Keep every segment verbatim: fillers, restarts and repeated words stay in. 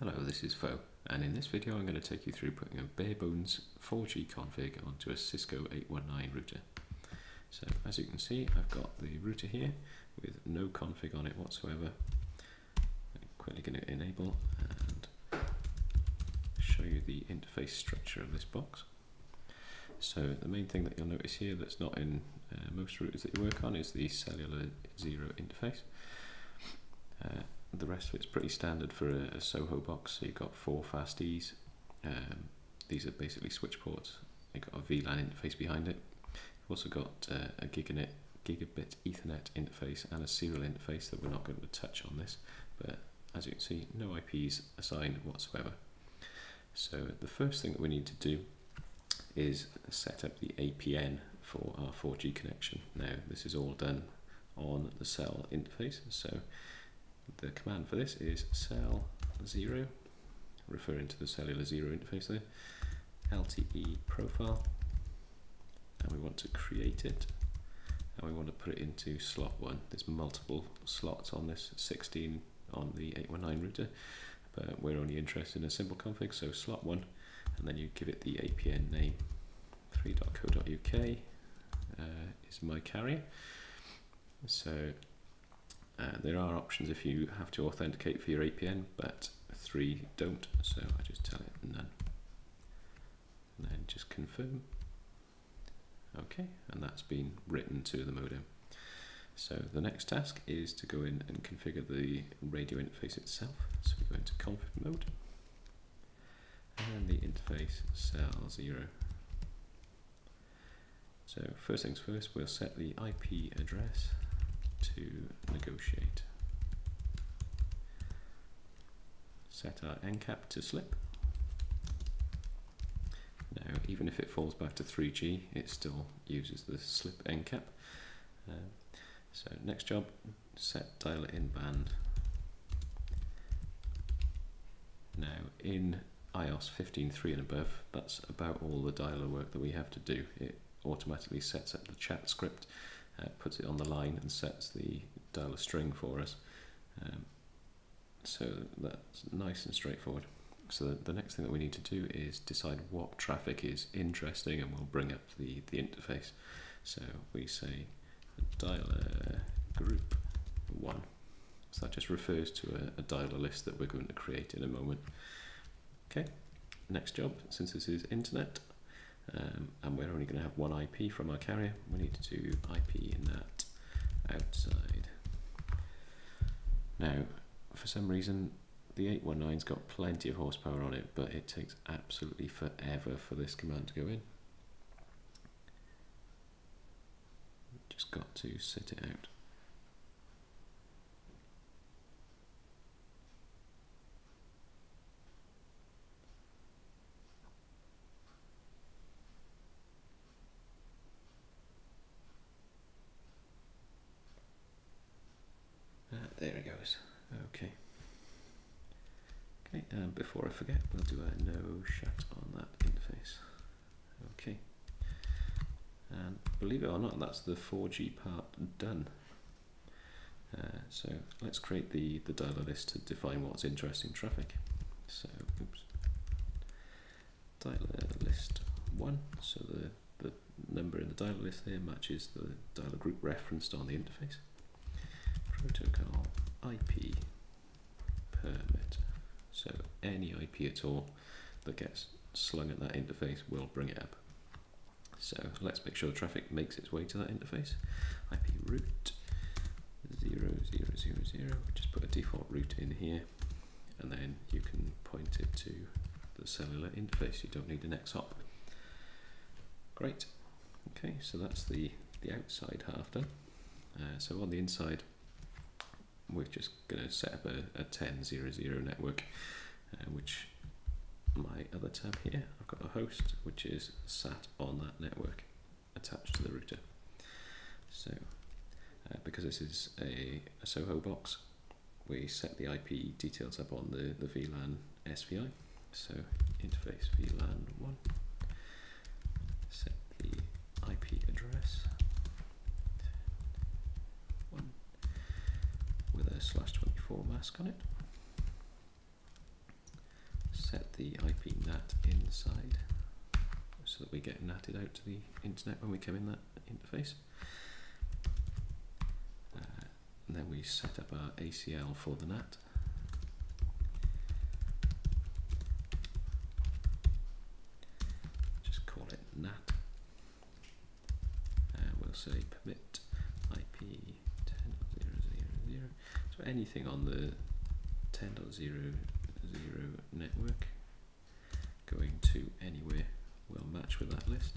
Hello, this is Fo, and in this video I'm going to take you through putting a bare-bones four G config onto a Cisco eight one nine router. So as you can see, I've got the router here with no config on it whatsoever. I'm quickly going to enable and show you the interface structure of this box. So the main thing that you'll notice here that's not in uh, most routers that you work on is the cellular zero interface. Uh, The rest of it's pretty standard for a, a SOHO box. So you've got four FastEs. Um, these are basically switch ports. You've got a V LAN interface behind it. You've also got uh, a giganet, gigabit Ethernet interface and a serial interface that we're not going to touch on this. But as you can see, no I Ps assigned whatsoever. So the first thing that we need to do is set up the A P N for our four G connection. Now this is all done on the cell interface. So the command for this is cell zero, referring to the cellular zero interface there, L T E profile, and we want to create it, and we want to put it into slot one. There's multiple slots on this sixteen on the eight one nine router, but we're only interested in a simple config, so slot one, and then you give it the A P N name. three dot co dot U K uh, is my carrier. So Uh, there are options if you have to authenticate for your A P N, but three don't, so I just tell it none. And then just confirm. Okay, and that's been written to the modem. So the next task is to go in and configure the radio interface itself. So we go into config mode, and the interface cell zero. So first things first, we'll set the I P address to negotiate. Set our N CAP to SLIP. Now, even if it falls back to three G, it still uses the SLIP N CAP. Uh, so next job, set dialer in band. Now, in I O S fifteen point three and above, that's about all the dialer work that we have to do. It automatically sets up the chat script, Uh, puts it on the line and sets the dialer string for us. Um, so that's nice and straightforward. So the, the next thing that we need to do is decide what traffic is interesting, and we'll bring up the, the interface. So we say dialer group one. So that just refers to a, a dialer list that we're going to create in a moment. Okay, next job, since this is internet, Um, and we're only going to have one I P from our carrier, we need to do I P N A T outside. Now, for some reason, the eight one nine's got plenty of horsepower on it, but it takes absolutely forever for this command to go in. Just got to sit it out. There it goes. Okay. Okay. And before I forget, we'll do a no shut on that interface. Okay. And believe it or not, that's the four G part done. Uh, so let's create the the dialer list to define what's interesting traffic. So, oops. Dialer list one. So the the number in the dialer list there matches the dialer group referenced on the interface. Protocol I P permit, so any I P at all that gets slung at that interface will bring it up. So let's make sure traffic makes its way to that interface. I P route zero zero zero zero, just put a default route in here, and then you can point it to the cellular interface. You don't need an X hop. Great. Okay, so that's the the outside half done. Uh, so on the inside, we're just going to set up a, a ten dot zero dot zero network, uh, which my other tab here, I've got a host which is sat on that network attached to the router. So uh, because this is a, a SOHO box, we set the I P details up on the, the V LAN S V I. So interface V LAN one, set the I P address slash twenty-four mask on it, set the I P N A T inside so that we get natted out to the internet when we come in that interface. Uh, and then we set up our A C L for the N A T. Just call it N A T. Uh, we'll say permit I P ten dot zero dot zero dot zero. So anything on the ten dot zero dot zero network going to anywhere will match with that list,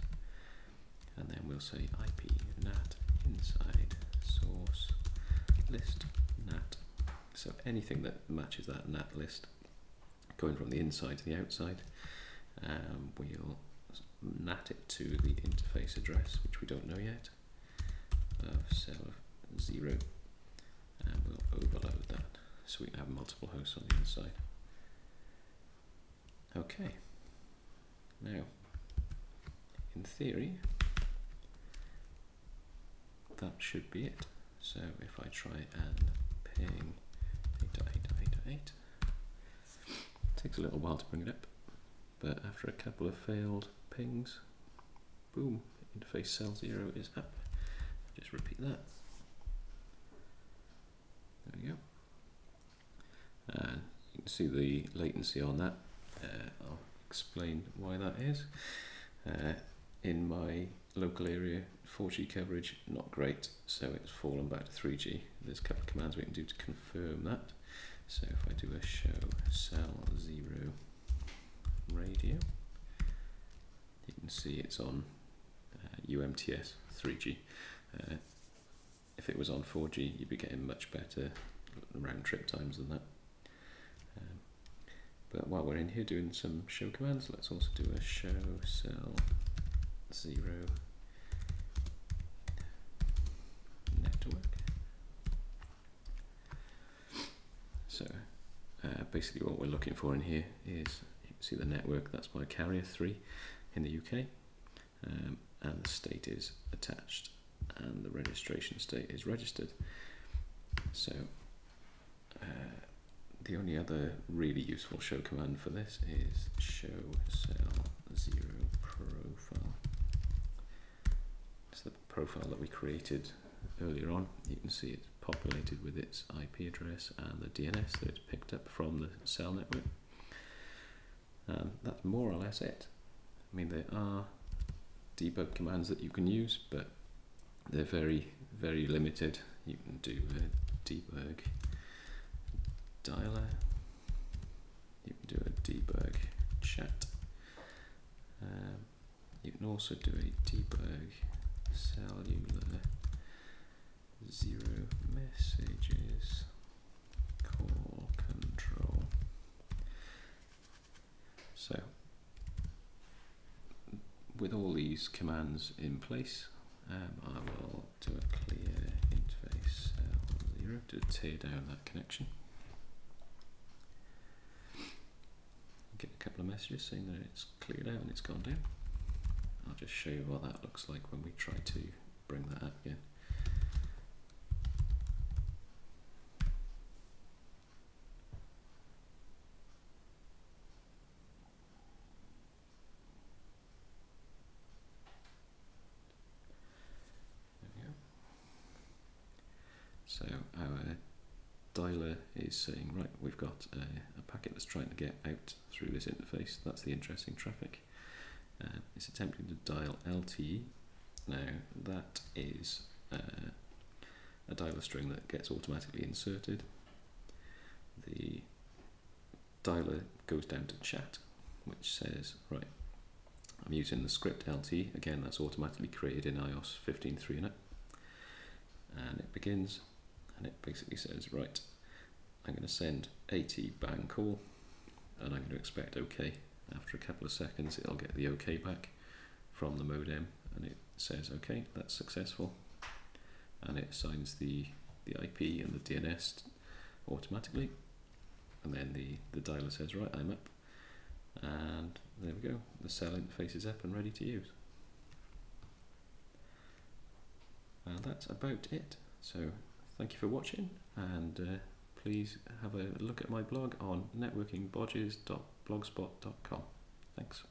and then we'll say I P N A T inside source list N A T. So anything that matches that N A T list going from the inside to the outside, um, we'll N A T it to the interface address, which we don't know yet, of cell zero, and we'll overload that so we can have multiple hosts on the inside. Okay, now in theory that should be it. So if I try and ping eight dot eight dot eight dot eight, it takes a little while to bring it up, but after a couple of failed pings, boom, interface cell zero is up. Just repeat that. There we go. And you can see the latency on that. Uh, I'll explain why that is. Uh, in my local area, four G coverage not great, so it's fallen back to three G. There's a couple of commands we can do to confirm that. So if I do a show cell zero radio, you can see it's on uh, U M T S three G. Uh, if it was on four G, you'd be getting much better round trip times than that. Um, But while we're in here doing some show commands, let's also do a show cell zero network. So uh, basically what we're looking for in here is, you can see the network, that's by carrier three in the U K, um, and the state is attached and the registration state is registered. So uh, the only other really useful show command for this is show cell zero profile. It's the profile that we created earlier on. You can see it's populated with its I P address and the D N S that it's picked up from the cell network. And that's more or less it. I mean, there are debug commands that you can use, but they're very, very limited. You can do a debug dialer, you can do a debug chat, um, you can also do a debug cellular zero messages call control. So with all these commands in place, um, I will do a clear interface cell zero to tear down that connection. Get a couple of messages saying that it's cleared out and it's gone down. I'll just show you what that looks like when we try to bring that up again. There we go. So our dialer is saying, right, we've got a, a packet that's trying to get out through this interface. That's the interesting traffic. Uh, it's attempting to dial L T E. Now that is uh, a dialer string that gets automatically inserted. The dialer goes down to chat, which says, right, I'm using the script L T E. Again, that's automatically created in I O S fifteen point three and up. And it begins. And it basically says, right, I'm going to send AT bang call, and I'm going to expect OK. After a couple of seconds, it'll get the OK back from the modem, and it says, OK, that's successful. And it assigns the, the I P and the D N S automatically. And then the, the dialer says, right, I'm up. And there we go. The cell interface is up and ready to use. And that's about it. So thank you for watching, and uh, please have a look at my blog on networking bodges dot blogspot dot com. Thanks.